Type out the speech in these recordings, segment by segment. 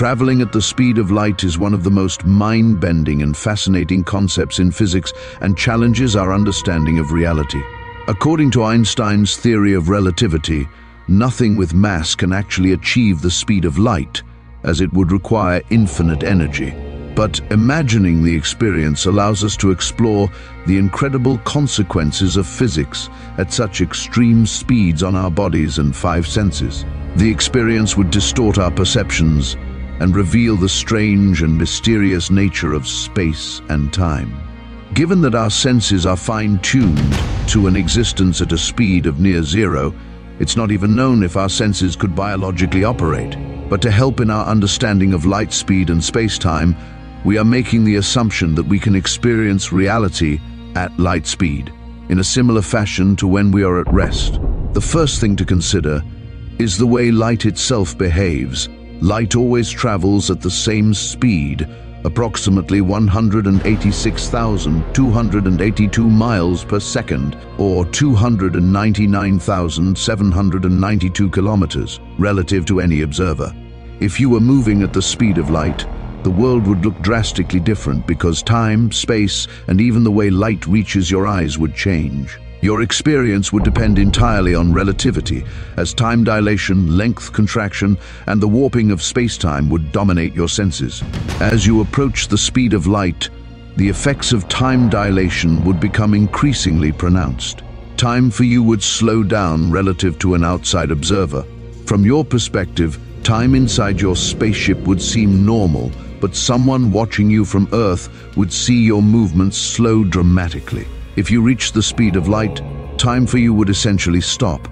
Traveling at the speed of light is one of the most mind-bending and fascinating concepts in physics and challenges our understanding of reality. According to Einstein's theory of relativity, nothing with mass can actually achieve the speed of light, as it would require infinite energy. But imagining the experience allows us to explore the incredible consequences of physics at such extreme speeds on our bodies and five senses. The experience would distort our perceptions and reveal the strange and mysterious nature of space and time. Given that our senses are fine-tuned to an existence at a speed of near zero, it's not even known if our senses could biologically operate. But to help in our understanding of light speed and space-time, we are making the assumption that we can experience reality at light speed, in a similar fashion to when we are at rest. The first thing to consider is the way light itself behaves. Light always travels at the same speed, approximately 186,282 miles per second, or 299,792 kilometers, relative to any observer. If you were moving at the speed of light, the world would look drastically different because time, space, and even the way light reaches your eyes would change. Your experience would depend entirely on relativity, as time dilation, length contraction, and the warping of space-time would dominate your senses. As you approach the speed of light, the effects of time dilation would become increasingly pronounced. Time for you would slow down relative to an outside observer. From your perspective, time inside your spaceship would seem normal, but someone watching you from Earth would see your movements slow dramatically. If you reached the speed of light, time for you would essentially stop.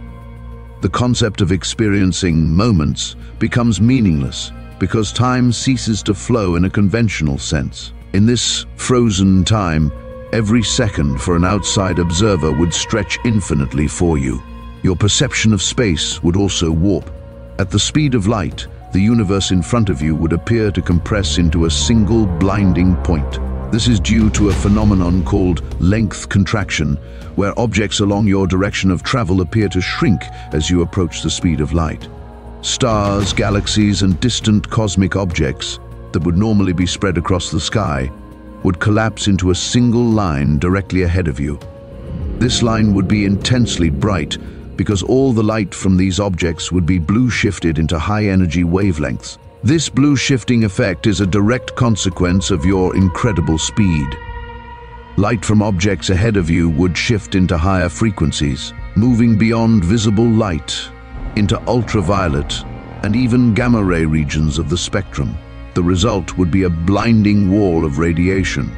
The concept of experiencing moments becomes meaningless because time ceases to flow in a conventional sense. In this frozen time, every second for an outside observer would stretch infinitely for you. Your perception of space would also warp. At the speed of light, the universe in front of you would appear to compress into a single blinding point. This is due to a phenomenon called length contraction, where objects along your direction of travel appear to shrink as you approach the speed of light. Stars, galaxies, and distant cosmic objects that would normally be spread across the sky would collapse into a single line directly ahead of you. This line would be intensely bright because all the light from these objects would be blue shifted into high-energy wavelengths. This blue shifting effect is a direct consequence of your incredible speed. Light from objects ahead of you would shift into higher frequencies, moving beyond visible light into ultraviolet and even gamma-ray regions of the spectrum. The result would be a blinding wall of radiation.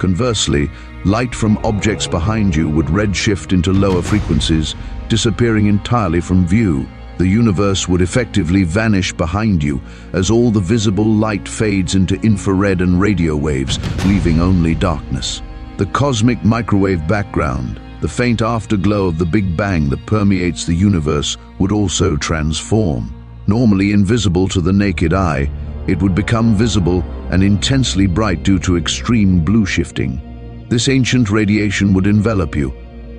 Conversely, light from objects behind you would redshift into lower frequencies, disappearing entirely from view. The universe would effectively vanish behind you as all the visible light fades into infrared and radio waves, leaving only darkness. The cosmic microwave background, the faint afterglow of the Big Bang that permeates the universe, would also transform. Normally invisible to the naked eye, it would become visible and intensely bright due to extreme blue shifting. This ancient radiation would envelop you,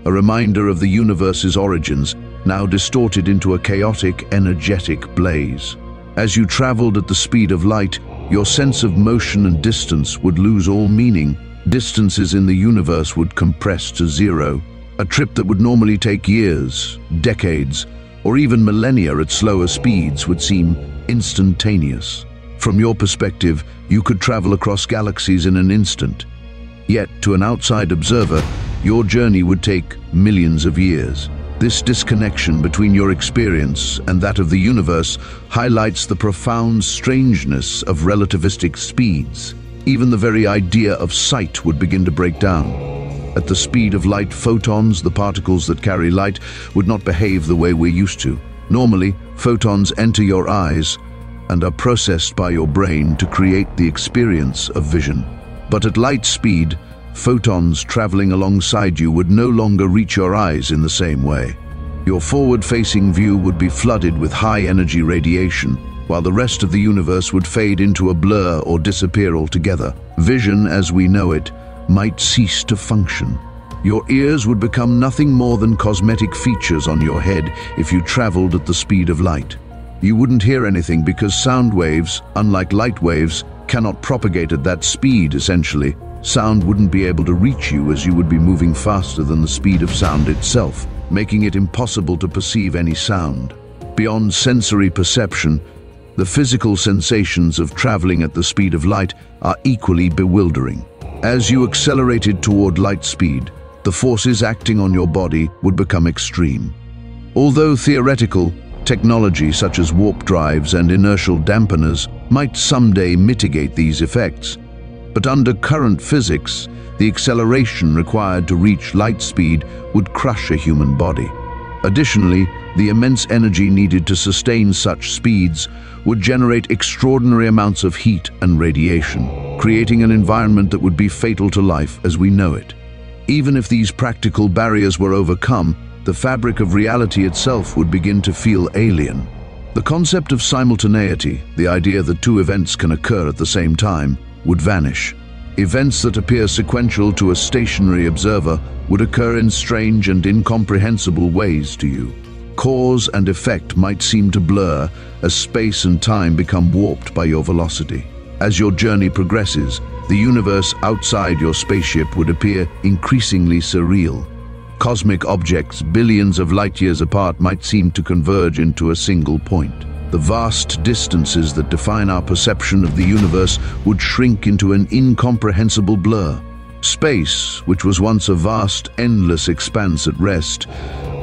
a reminder of the universe's origins, now distorted into a chaotic, energetic blaze. As you traveled at the speed of light, your sense of motion and distance would lose all meaning. Distances in the universe would compress to zero. A trip that would normally take years, decades, or even millennia at slower speeds would seem instantaneous. From your perspective, you could travel across galaxies in an instant. Yet, to an outside observer, your journey would take millions of years. This disconnection between your experience and that of the universe highlights the profound strangeness of relativistic speeds. Even the very idea of sight would begin to break down. At the speed of light, photons, the particles that carry light, would not behave the way we're used to. Normally, photons enter your eyes and are processed by your brain to create the experience of vision. But at light speed, photons traveling alongside you would no longer reach your eyes in the same way. Your forward-facing view would be flooded with high-energy radiation, while the rest of the universe would fade into a blur or disappear altogether. Vision, as we know it, might cease to function. Your ears would become nothing more than cosmetic features on your head if you traveled at the speed of light. you wouldn't hear anything because sound waves, unlike light waves, cannot propagate at that speed, essentially. Sound wouldn't be able to reach you as you would be moving faster than the speed of sound itself, making it impossible to perceive any sound. Beyond sensory perception, the physical sensations of traveling at the speed of light are equally bewildering. As you accelerated toward light speed, the forces acting on your body would become extreme. Although theoretical, technology such as warp drives and inertial dampeners might someday mitigate these effects, but under current physics, the acceleration required to reach light speed would crush a human body. Additionally, the immense energy needed to sustain such speeds would generate extraordinary amounts of heat and radiation, creating an environment that would be fatal to life as we know it. Even if these practical barriers were overcome, the fabric of reality itself would begin to feel alien. The concept of simultaneity, the idea that two events can occur at the same time, would vanish. Events that appear sequential to a stationary observer would occur in strange and incomprehensible ways to you. Cause and effect might seem to blur as space and time become warped by your velocity. As your journey progresses, the universe outside your spaceship would appear increasingly surreal. Cosmic objects billions of light years apart might seem to converge into a single point. The vast distances that define our perception of the universe would shrink into an incomprehensible blur. Space, which was once a vast, endless expanse at rest,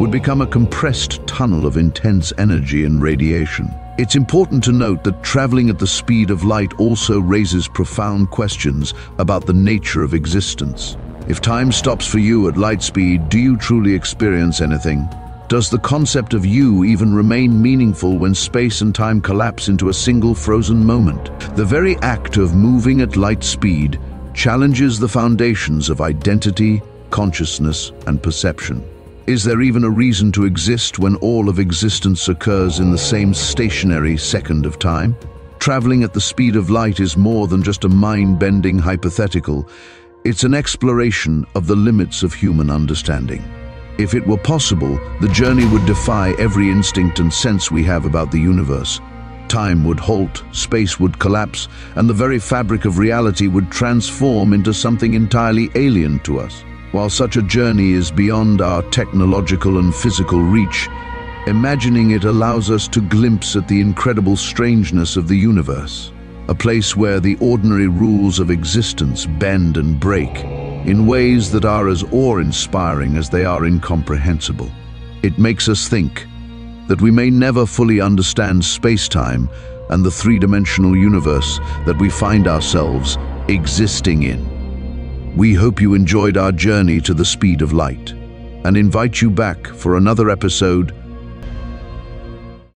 would become a compressed tunnel of intense energy and radiation. It's important to note that traveling at the speed of light also raises profound questions about the nature of existence. If time stops for you at light speed, do you truly experience anything? Does the concept of you even remain meaningful when space and time collapse into a single frozen moment? The very act of moving at light speed challenges the foundations of identity, consciousness, and perception. Is there even a reason to exist when all of existence occurs in the same stationary second of time? Traveling at the speed of light is more than just a mind-bending hypothetical. It's an exploration of the limits of human understanding. If it were possible, the journey would defy every instinct and sense we have about the universe. Time would halt, space would collapse, and the very fabric of reality would transform into something entirely alien to us. While such a journey is beyond our technological and physical reach, imagining it allows us to glimpse at the incredible strangeness of the universe, a place where the ordinary rules of existence bend and break, in ways that are as awe-inspiring as they are incomprehensible. It makes us think that we may never fully understand space-time and the three-dimensional universe that we find ourselves existing in. We hope you enjoyed our journey to the speed of light and invite you back for another episode